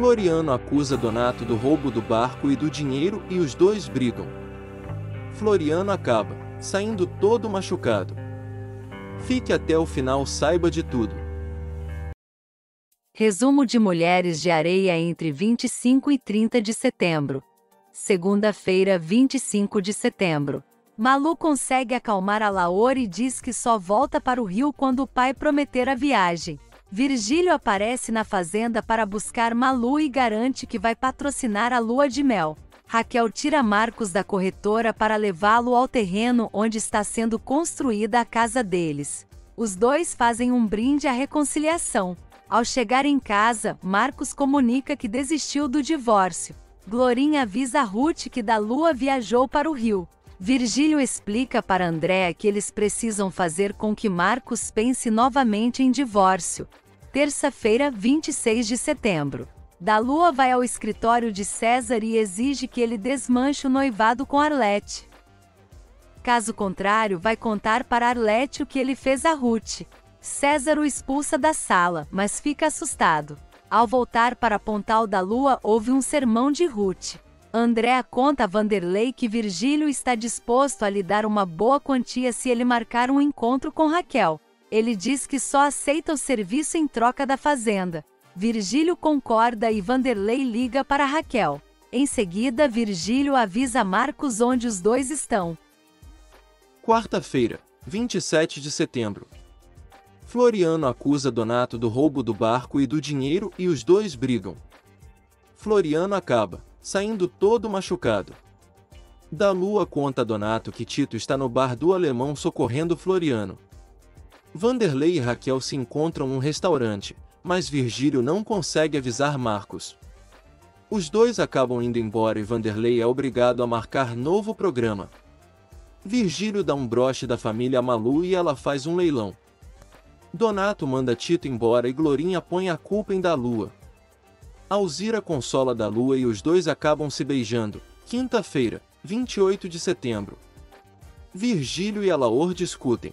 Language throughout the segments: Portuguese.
Floriano acusa Donato do roubo do barco e do dinheiro e os dois brigam. Floriano acaba saindo todo machucado. Fique até o final, saiba de tudo. Resumo de Mulheres de Areia entre 25 e 30 de setembro. Segunda-feira, 25 de setembro. Malu consegue acalmar a Laor e diz que só volta para o Rio quando o pai prometer a viagem. Virgílio aparece na fazenda para buscar Malu e garante que vai patrocinar a lua de mel. Raquel tira Marcos da corretora para levá-lo ao terreno onde está sendo construída a casa deles. Os dois fazem um brinde à reconciliação. Ao chegar em casa, Marcos comunica que desistiu do divórcio. Glorinha avisa a Ruth que da lua viajou para o Rio. Virgílio explica para Andréa que eles precisam fazer com que Marcos pense novamente em divórcio. Terça-feira, 26 de setembro. Da Lua vai ao escritório de César e exige que ele desmanche o noivado com Arlete. Caso contrário, vai contar para Arlete o que ele fez a Ruth. César o expulsa da sala, mas fica assustado. Ao voltar para Pontal da Lua, houve um sermão de Ruth. Andréa conta a Vanderlei que Virgílio está disposto a lhe dar uma boa quantia se ele marcar um encontro com Raquel. Ele diz que só aceita o serviço em troca da fazenda. Virgílio concorda e Vanderlei liga para Raquel. Em seguida, Virgílio avisa Marcos onde os dois estão. Quarta-feira, 27 de setembro. Floriano acusa Donato do roubo do barco e do dinheiro e os dois brigam. Floriano acaba saindo todo machucado. Da Lua conta a Donato que Tito está no bar do Alemão socorrendo Floriano. Vanderlei e Raquel se encontram num restaurante, mas Virgílio não consegue avisar Marcos. Os dois acabam indo embora e Vanderlei é obrigado a marcar novo programa. Virgílio dá um broche da família a Malu e ela faz um leilão. Donato manda Tito embora e Glorinha põe a culpa em Da Lua. Alzira consola Da Lua e os dois acabam se beijando. Quinta-feira, 28 de setembro. Virgílio e Alaor discutem.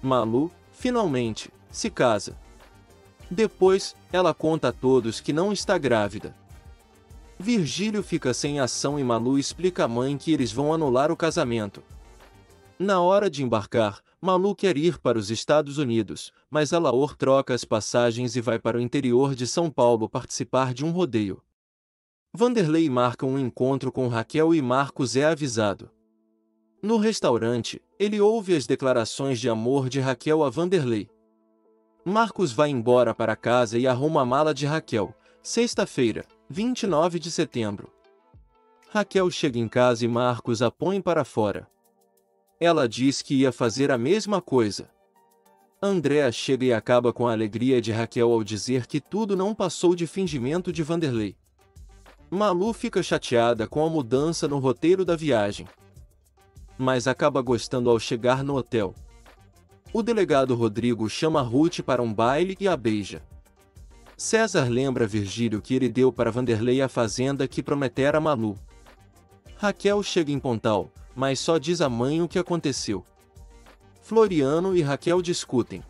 Malu, finalmente, se casa. Depois, ela conta a todos que não está grávida. Virgílio fica sem ação e Malu explica à mãe que eles vão anular o casamento. Na hora de embarcar, Malu quer ir para os Estados Unidos, mas Alaor troca as passagens e vai para o interior de São Paulo participar de um rodeio. Vanderlei marca um encontro com Raquel e Marcos é avisado. No restaurante, ele ouve as declarações de amor de Raquel a Vanderlei. Marcos vai embora para casa e arruma a mala de Raquel. Sexta-feira, 29 de setembro. Raquel chega em casa e Marcos a põe para fora. Ela diz que ia fazer a mesma coisa. Andréa chega e acaba com a alegria de Raquel ao dizer que tudo não passou de fingimento de Vanderlei. Malu fica chateada com a mudança no roteiro da viagem, mas acaba gostando ao chegar no hotel. O delegado Rodrigo chama Ruth para um baile e a beija. César lembra Virgílio que ele deu para Vanderlei a fazenda que prometera a Malu. Raquel chega em Pontal, mas só diz à mãe o que aconteceu. Floriano e Raquel discutem.